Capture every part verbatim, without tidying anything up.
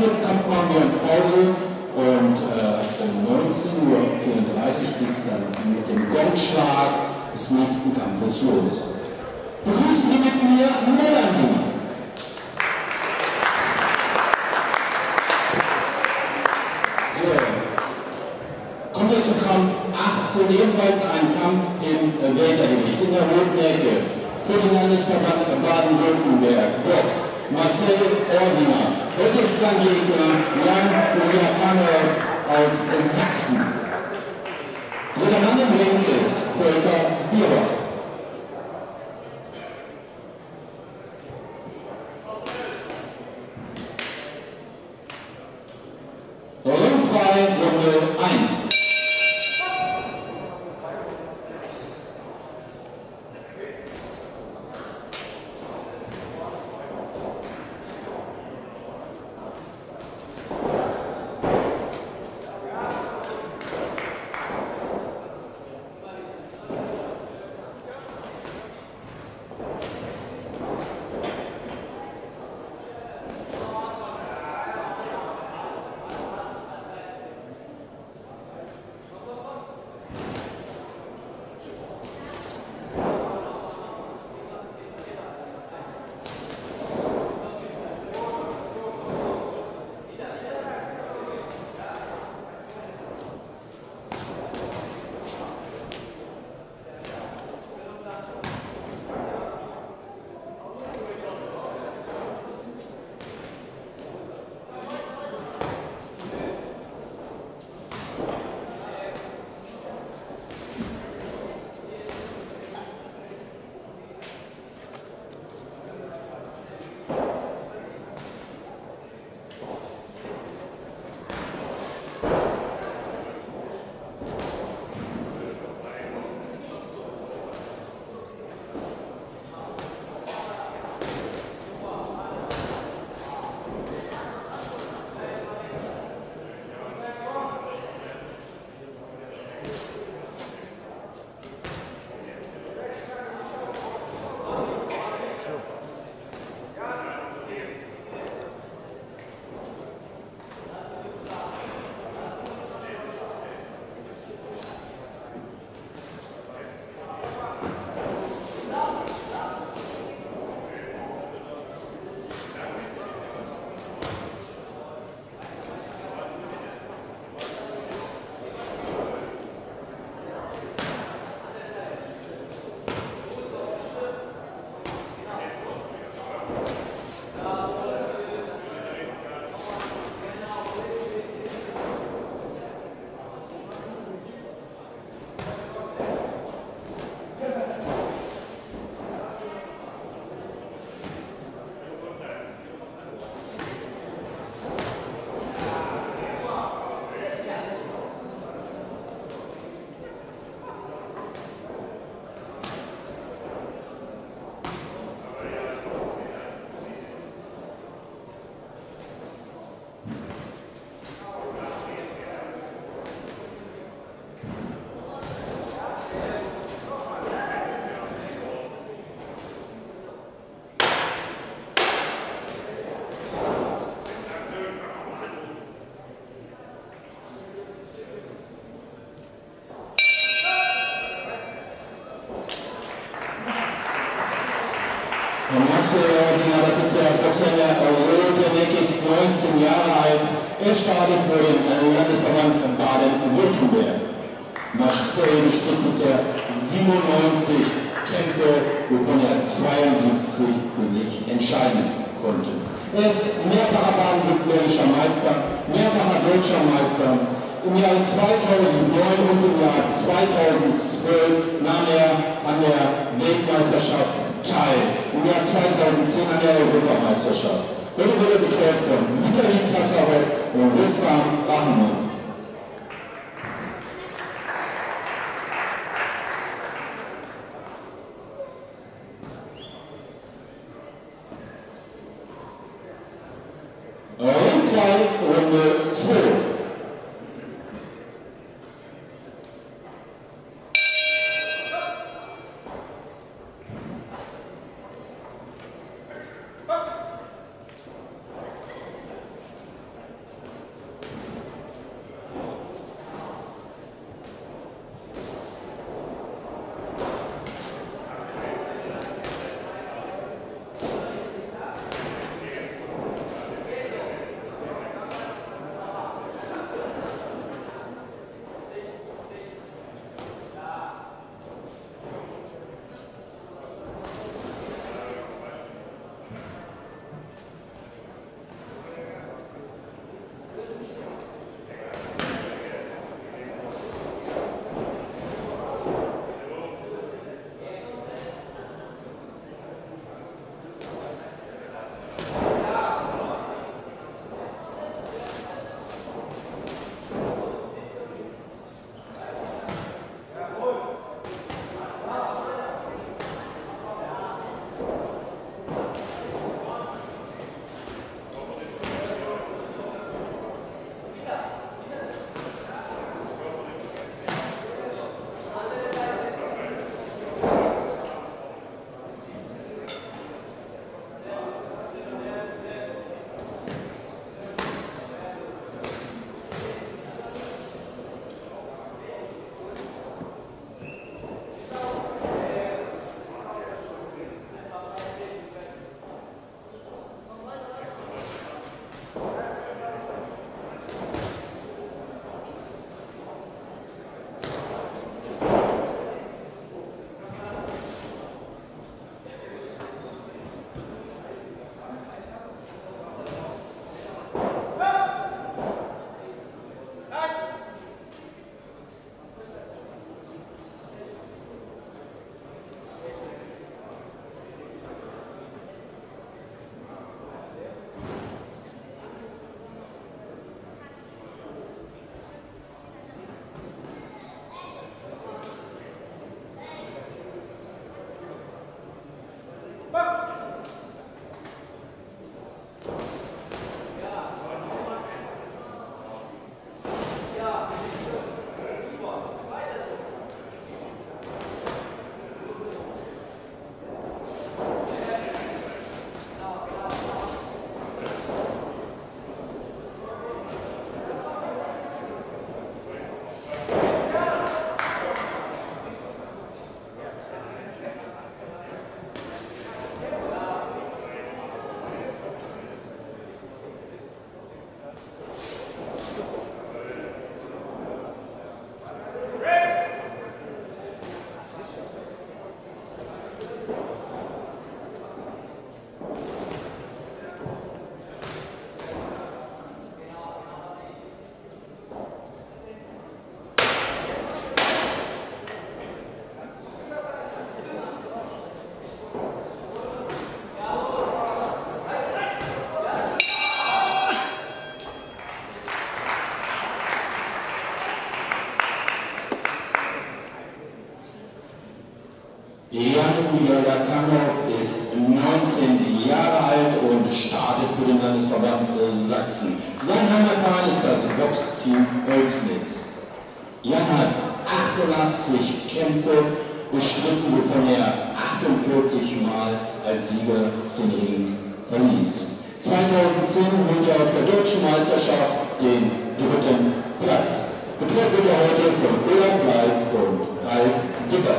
Frankfurt, dann machen wir eine Pause und äh, um neunzehn Uhr vierunddreißig geht es dann mit dem Gongschlag des nächsten Kampfes los. Begrüßen Sie mit mir Melanie. Zum Kampf achtzehn, ebenfalls ein Kampf im Weltergewicht in der roten Ecke. Für den Landesverband Baden-Württemberg boxt Marcel Orsinger. Heute ist sein Gegner Jan Ualikhanov aus Sachsen. Dritter Mann im Ring ist Volker Bierbach. Das ist der Boxer, der roten Ecke, ist neunzehn Jahre alt. Er startet für den Landesverband Baden-Württemberg. Marcel bestritt bisher siebenundneunzig Kämpfe, wovon er zweiundsiebzig für sich entscheiden konnte. Er ist mehrfacher baden-württembergischer Meister, mehrfacher deutscher Meister. Im Jahr zweitausendneun und im Jahr zweitausendzwölf nahm er an der Weltmeisterschaft teil. Im Jahr zweitausendzehn an der Europameisterschaft. Heute wurde betreut von Mikhail Kassarek und Wissam Rahmen. Jan Ualikhanov ist neunzehn Jahre alt und startet für den Landesverband Sachsen. Sein Heimatverein ist das Boxteam Holzleitz. Jan hat achtundachtzig Kämpfe bestritten, wovon er achtundvierzig Mal als Sieger den Ring verließ. zweitausendzehn holt er auf der Deutschen Meisterschaft den dritten Platz. Betreut wird er heute von Olaf Leib und Ralf Dicker.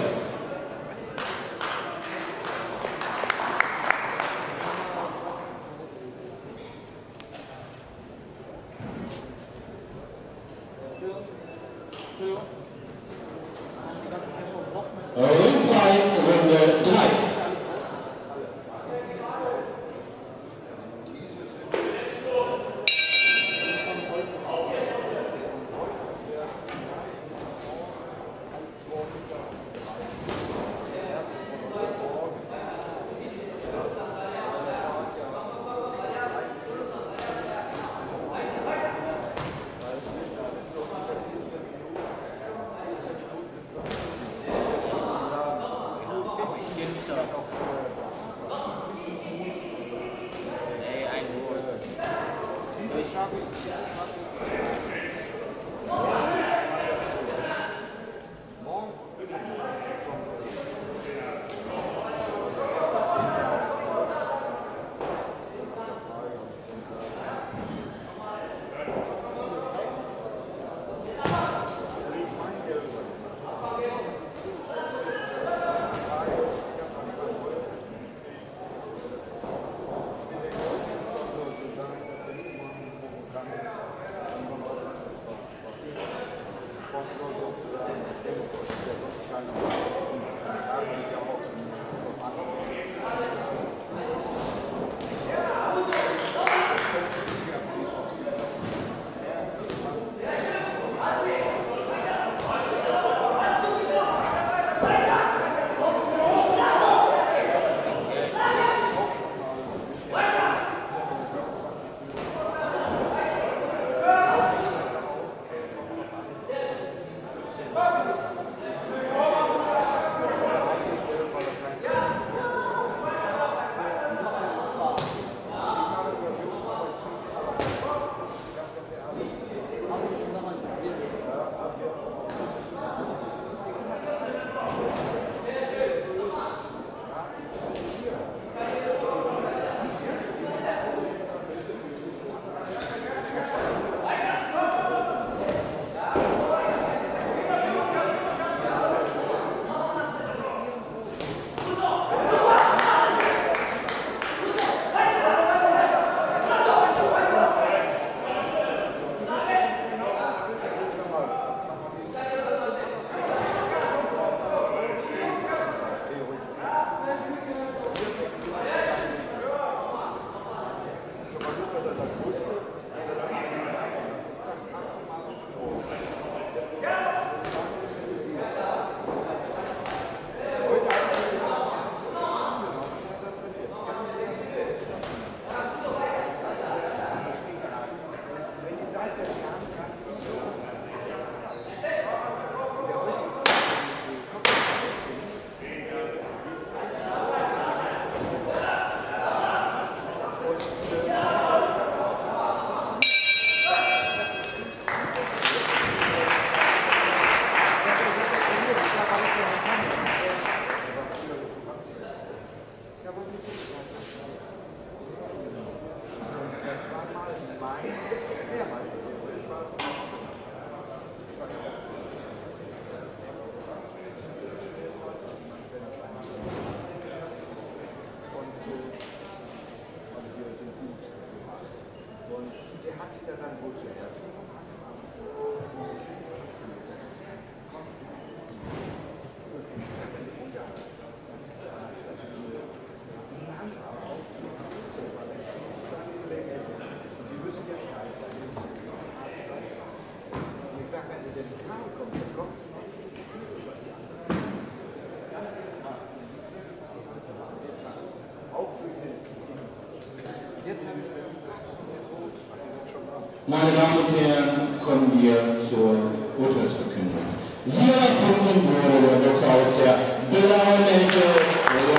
Meine Damen und Herren, kommen wir zur Urteilsverkündung. Sieger der Punkten wurde der Boxer aus der Blauen Ecke.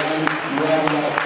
Applaus